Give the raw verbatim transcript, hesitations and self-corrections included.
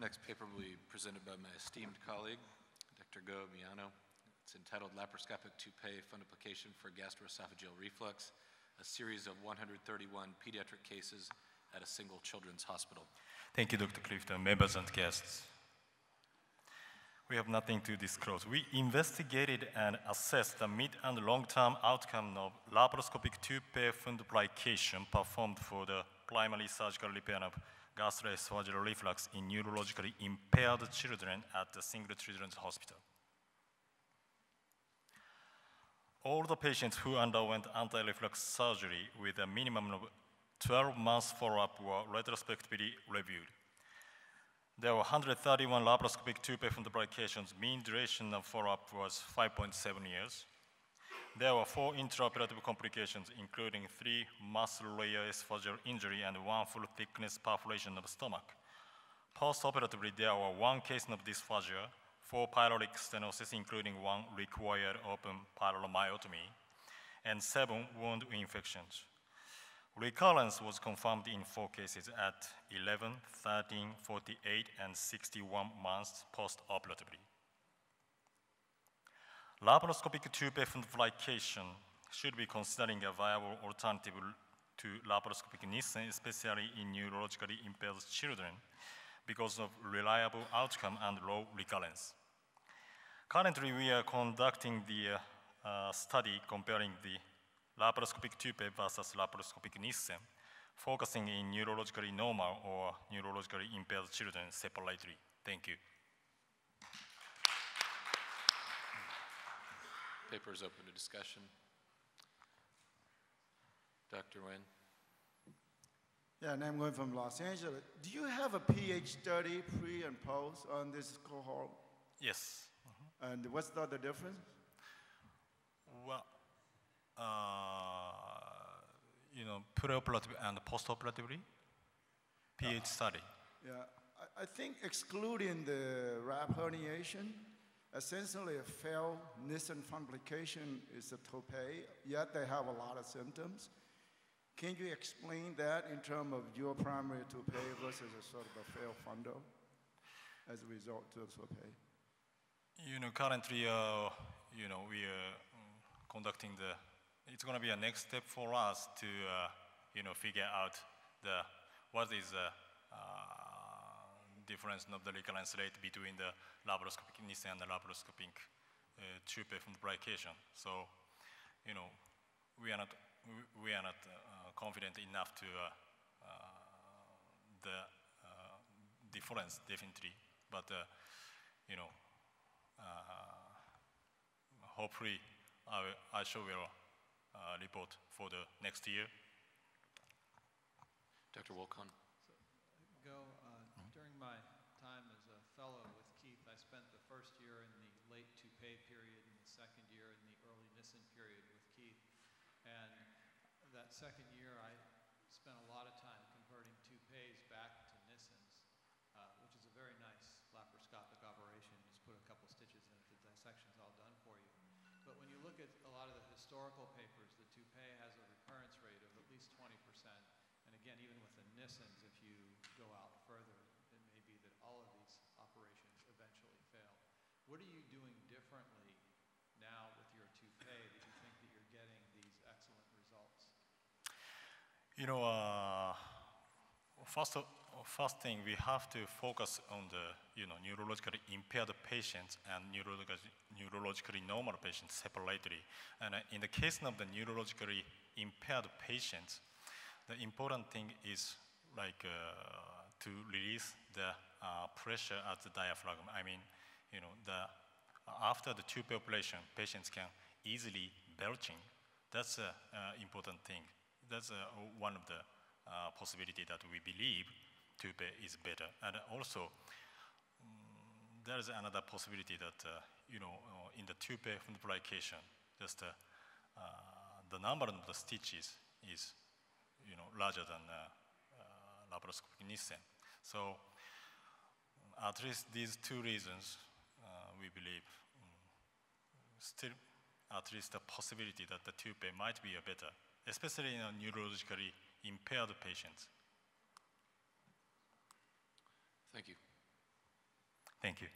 Next paper will be presented by my esteemed colleague, Doctor Go Miano. It's entitled Laparoscopic Toupet Fundoplication for Gastroesophageal Reflux, a series of one hundred thirty-one pediatric cases at a single children's hospital. Thank you, Doctor Clifton, members and guests. We have nothing to disclose. We investigated and assessed the mid and long-term outcome of laparoscopic toupet fundoplication performed for the primary surgical repair of gastroesophageal reflux in neurologically impaired children at the single children's hospital. All the patients who underwent anti-reflux surgery with a minimum of twelve months follow-up were retrospectively reviewed. There were one hundred thirty-one laparoscopic toupet fundoplications. Mean duration of follow-up was five point seven years. There were four intraoperative complications, including three muscle layer esophageal injury and one full thickness perforation of stomach. Postoperatively, there were one case of dysphagia, four pyloric stenosis, including one required open pyloromyotomy, and seven wound infections. Recurrence was confirmed in four cases at eleven, thirteen, forty-eight, and sixty-one months post-operatively. Laparoscopic toupet fundoplication should be considering a viable alternative to laparoscopic Nissen, especially in neurologically impaired children, because of reliable outcome and low recurrence. Currently, we are conducting the uh, study comparing the laparoscopic toupet versus laparoscopic Nissen, focusing in neurologically normal or neurologically impaired children separately. Thank you. Paper is open to discussion. Doctor Nguyen. Yeah, and I'm Nguyen from Los Angeles. Do you have a pH study pre and post on this cohort? Yes. Mm-hmm. And what's the other difference? Well, Uh, you know, preoperative and postoperatively, pH uh, study. Yeah, I, I think excluding the rap herniation, essentially a failed Nissen fundoplication is a toupet, yet they have a lot of symptoms. Can you explain that in terms of your primary toupet versus a sort of a failed fundo as a result to a toupet? You know, currently, uh, you know, we are conducting the it's going to be a next step for us to, uh, you know, figure out the what is the uh, difference of the recurrence rate between the laparoscopic Nissen and the laparoscopic uh, toupet fundoplication. So, you know, we are not we are not uh, confident enough to uh, uh, the uh, difference definitely, but uh, you know, uh, hopefully I will, I sure will. Uh, report for the next year. Doctor Wilcon. So, Go, uh, mm-hmm. During my time as a fellow with Keith, I spent the first year in the late toupet period and the second year in the early Nissen period with Keith. And that second year, I spent a lot of time converting toupets back to Nissens, uh, which is a very nice laparoscopic operation. Just put a couple stitches in it, the dissection's all done for you. But when you look at a lot of the historical papers, the toupet has a recurrence rate of at least twenty percent. And again, even with the Nissens, if you go out further, it may be that all of these operations eventually fail. What are you doing differently now with your toupet that you think that you're getting these excellent results? You know, uh, first, of, first thing, we have to focus on the you know, neurologically impaired patients and neurologically, neurologically normal patients separately. And uh, in the case of the neurologically impaired patients, the important thing is like uh, to release the uh, pressure at the diaphragm. I mean, you know, the, uh, after the toupet operation, patients can easily belching. That's an uh, important thing. That's uh, one of the uh, possibility that we believe toupet is better. And also, there is another possibility that, uh, you know, uh, in the toupet fundoplication, just uh, uh, the number of the stitches is, you know, larger than uh, uh, laparoscopic Nissen. So, at least these two reasons, uh, we believe, um, still at least the possibility that the toupet might be a better, especially in a neurologically impaired patients. Thank you. Thank you.